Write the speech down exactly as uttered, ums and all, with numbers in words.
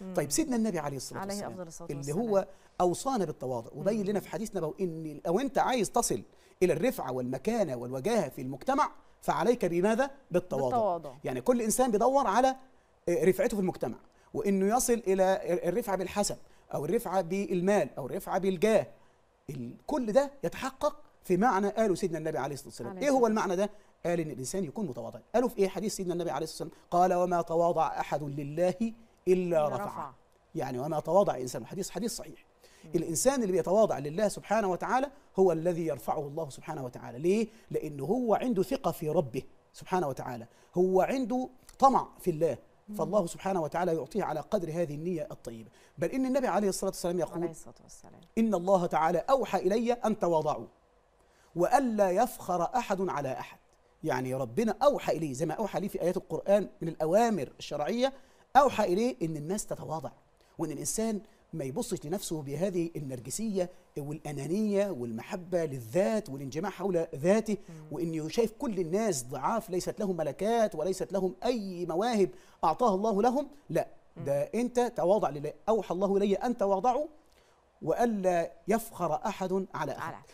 مم. طيب سيدنا النبي عليه الصلاة عليه والسلام, الصلاة اللي والسلام. هو أوصانا بالتواضع وبين لنا في حديثنا بقى إن لو أنت عايز تصل إلى الرفعة والمكانة والوجاهة في المجتمع فعليك بماذا؟ بالتواضع, بالتواضع. يعني كل إنسان بيدور على رفعته في المجتمع وإنه يصل إلى الرفعة بالحسب أو الرفعة بالمال أو الرفعة بالجاه, كل ده يتحقق في معنى قاله سيدنا النبي عليه الصلاة والسلام. إيه هو المعنى ده؟ قال إن الإنسان يكون متواضع. قالوا في إيه حديث سيدنا النبي عليه الصلاة والسلام؟ قال وما تواضع أحد لله إلا رفعه. يعني وما تواضع إنسان, حديث حديث صحيح. مم. الإنسان اللي بيتواضع لله سبحانه وتعالى هو الذي يرفعه الله سبحانه وتعالى. ليه؟ لأنه هو عنده ثقة في ربه سبحانه وتعالى, هو عنده طمع في الله, فالله سبحانه وتعالى يعطيه على قدر هذه النية الطيبة. بل إن النبي عليه الصلاة والسلام يقول عليه الصلاة والسلام إن الله تعالى أوحى إلي أن تواضعوا وألا يفخر أحد على أحد. يعني ربنا أوحى إليه زي ما أوحى لي في آيات القرآن من الأوامر الشرعية, أوحى إليه إن الناس تتواضع وإن الإنسان ما يبصش لنفسه بهذه النرجسية والأنانية والمحبة للذات والانجماع حول ذاته, وإنه شايف كل الناس ضعاف ليست لهم ملكات وليست لهم أي مواهب أعطاها الله لهم. لا, ده أنت تواضع لله. أوحى الله إلي أن تواضعوا وألا يفخر أحد على أحد.